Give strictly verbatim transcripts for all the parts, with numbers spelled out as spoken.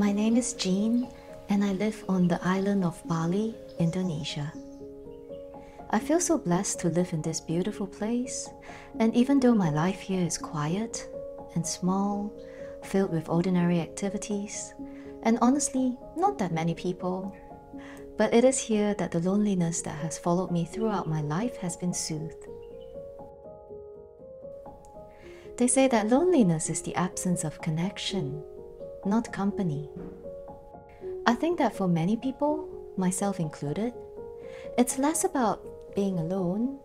My name is Jean, and I live on the island of Bali, Indonesia. I feel so blessed to live in this beautiful place, and even though my life here is quiet and small, filled with ordinary activities, and honestly, not that many people, but it is here that the loneliness that has followed me throughout my life has been soothed. They say that loneliness is the absence of connection, not company. I think that for many people, myself included, it's less about being alone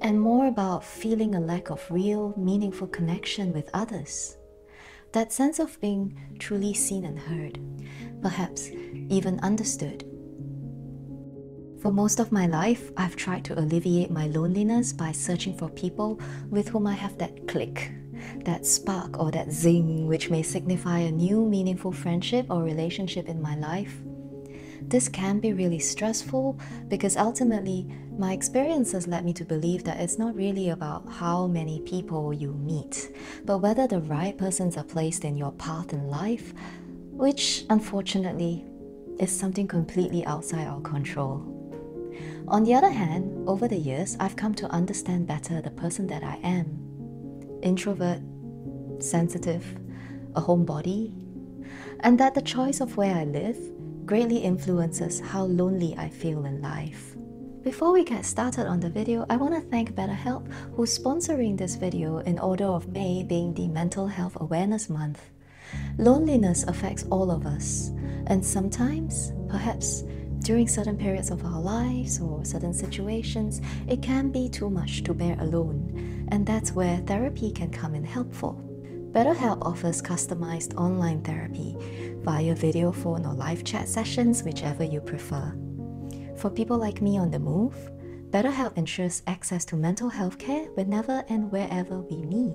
and more about feeling a lack of real, meaningful connection with others. That sense of being truly seen and heard, perhaps even understood. For most of my life, I've tried to alleviate my loneliness by searching for people with whom I have that click, that spark or that zing, which may signify a new meaningful friendship or relationship in my life. This can be really stressful because ultimately, my experiences led me to believe that it's not really about how many people you meet, but whether the right persons are placed in your path in life, which unfortunately is something completely outside our control. On the other hand, over the years, I've come to understand better the person that I am. Introvert, sensitive, a homebody, and that the choice of where I live greatly influences how lonely I feel in life. Before we get started on the video, I want to thank BetterHelp who's sponsoring this video in order of May being the Mental Health Awareness Month. Loneliness affects all of us, and sometimes, perhaps during certain periods of our lives or certain situations, it can be too much to bear alone, and that's where therapy can come in helpful. BetterHelp offers customized online therapy via video, phone or live chat sessions, whichever you prefer. For people like me on the move, BetterHelp ensures access to mental health care whenever and wherever we need.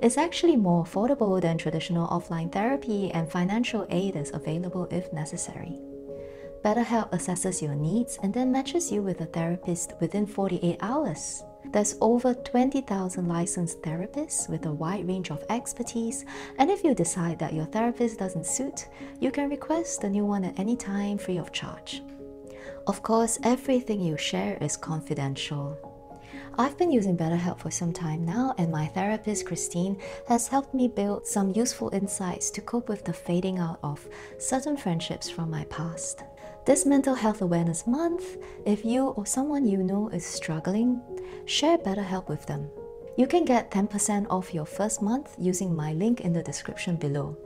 It's actually more affordable than traditional offline therapy, and financial aid is available if necessary. BetterHelp assesses your needs and then matches you with a therapist within forty-eight hours. There's over twenty thousand licensed therapists with a wide range of expertise, and if you decide that your therapist doesn't suit, you can request a new one at any time free of charge. Of course, everything you share is confidential. I've been using BetterHelp for some time now, and my therapist Christine has helped me build some useful insights to cope with the fading out of certain friendships from my past. This Mental Health Awareness Month, if you or someone you know is struggling, share BetterHelp with them. You can get ten percent off your first month using my link in the description below,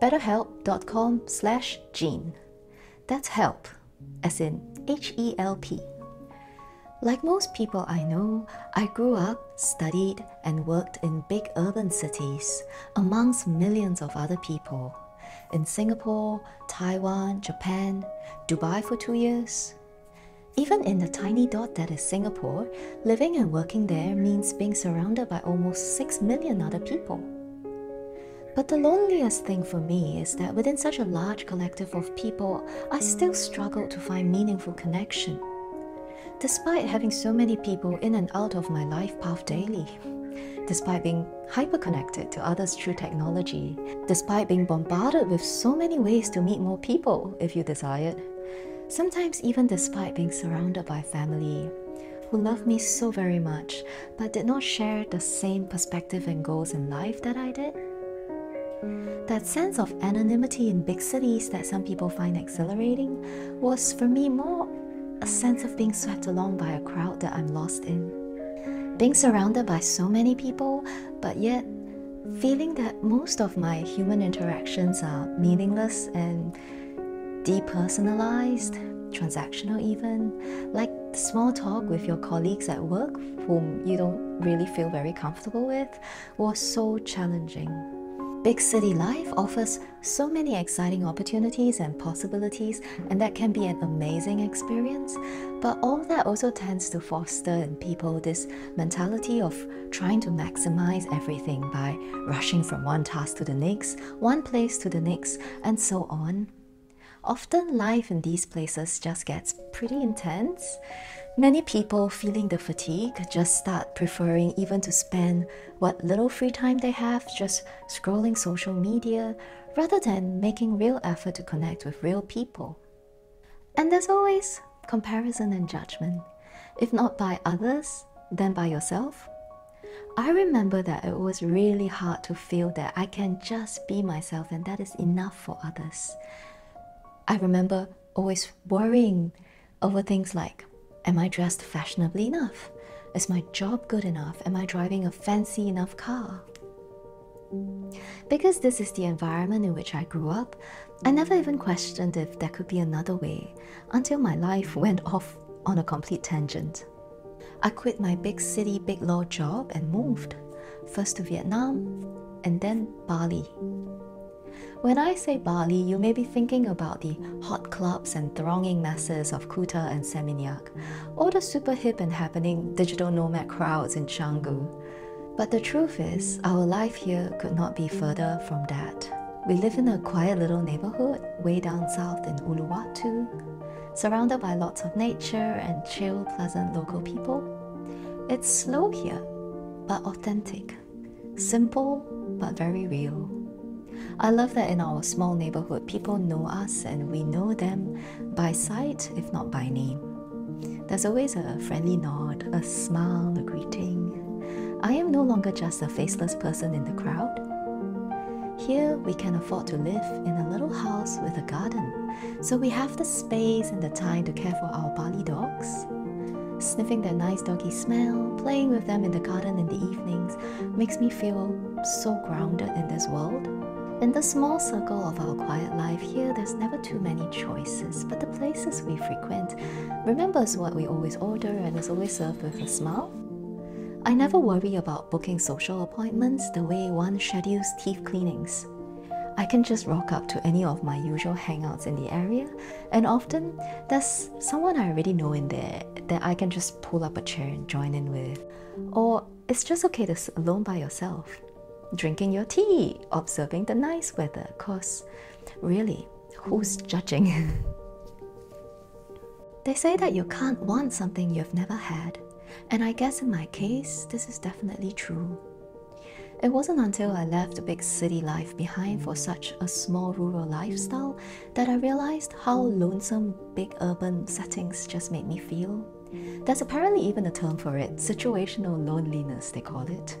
betterhelp dot com slash Jean. That's help, as in H E L P. Like most people I know, I grew up, studied, and worked in big urban cities, amongst millions of other people. In Singapore, Taiwan, Japan, Dubai for two years. Even in the tiny dot that is Singapore, living and working there means being surrounded by almost six million other people. But the loneliest thing for me is that within such a large collective of people, I still struggled to find meaningful connection, despite having so many people in and out of my life path daily. Despite being hyper-connected to others through technology, despite being bombarded with so many ways to meet more people if you desired, sometimes even despite being surrounded by family who loved me so very much but did not share the same perspective and goals in life that I did. That sense of anonymity in big cities that some people find exhilarating was for me more a sense of being swept along by a crowd that I'm lost in. Being surrounded by so many people, but yet feeling that most of my human interactions are meaningless and depersonalized, transactional even, like small talk with your colleagues at work whom you don't really feel very comfortable with, was so challenging. Big city life offers so many exciting opportunities and possibilities, and that can be an amazing experience, but all that also tends to foster in people this mentality of trying to maximize everything by rushing from one task to the next, one place to the next, and so on. Often life in these places just gets pretty intense. Many people feeling the fatigue just start preferring even to spend what little free time they have just scrolling social media, rather than making real effort to connect with real people. And there's always comparison and judgment, if not by others, then by yourself. I remember that it was really hard to feel that I can just be myself and that is enough for others. I remember always worrying over things like, am I dressed fashionably enough? Is my job good enough? Am I driving a fancy enough car? Because this is the environment in which I grew up, I never even questioned if there could be another way until my life went off on a complete tangent. I quit my big city, big law job and moved, first to Vietnam and then Bali. When I say Bali, you may be thinking about the hot clubs and thronging masses of Kuta and Seminyak, or the super hip and happening digital nomad crowds in Canggu. But the truth is, our life here could not be further from that. We live in a quiet little neighborhood way down south in Uluwatu, surrounded by lots of nature and chill, pleasant local people. It's slow here, but authentic. Simple, but very real. I love that in our small neighborhood, people know us and we know them by sight, if not by name. There's always a friendly nod, a smile, a greeting. I am no longer just a faceless person in the crowd. Here, we can afford to live in a little house with a garden, so we have the space and the time to care for our Bali dogs. Sniffing their nice doggy smell, playing with them in the garden in the evenings, makes me feel so grounded in this world. In the small circle of our quiet life here, there's never too many choices, but the places we frequent remembers what we always order and is always served with a smile. I never worry about booking social appointments the way one schedules teeth cleanings. I can just rock up to any of my usual hangouts in the area, and often there's someone I already know in there that I can just pull up a chair and join in with. Or it's just okay to sit alone by yourself, drinking your tea, observing the nice weather, 'cause really, who's judging? They say that you can't want something you've never had. And I guess in my case, this is definitely true. It wasn't until I left the big city life behind for such a small rural lifestyle that I realized how lonesome big urban settings just made me feel. There's apparently even a term for it, situational loneliness they call it.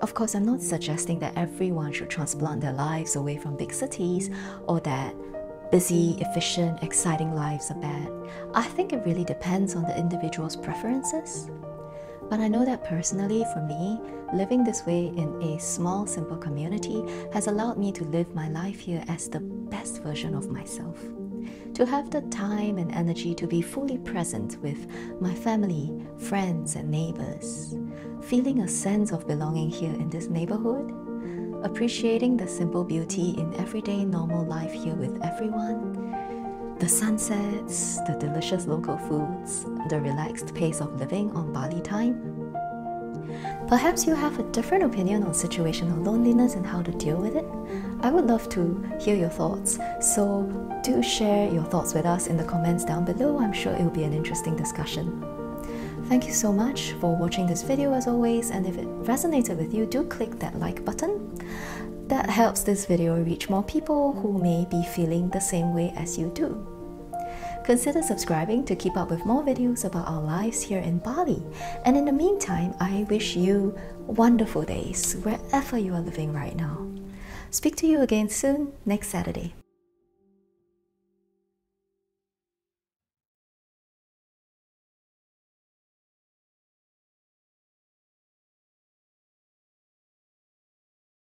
Of course, I'm not suggesting that everyone should transplant their lives away from big cities or that busy, efficient, exciting lives are bad. I think it really depends on the individual's preferences. But I know that personally, for me, living this way in a small, simple community has allowed me to live my life here as the best version of myself. To have the time and energy to be fully present with my family, friends, and neighbors. Feeling a sense of belonging here in this neighborhood. Appreciating the simple beauty in everyday normal life here with everyone, the sunsets, the delicious local foods, the relaxed pace of living on Bali time. Perhaps you have a different opinion on situational loneliness and how to deal with it. I would love to hear your thoughts, so do share your thoughts with us in the comments down below. I'm sure it will be an interesting discussion. Thank you so much for watching this video as always, and if it resonated with you, do click that like button. That helps this video reach more people who may be feeling the same way as you do. Consider subscribing to keep up with more videos about our lives here in Bali. And in the meantime, I wish you wonderful days wherever you are living right now. Speak to you again soon next Saturday.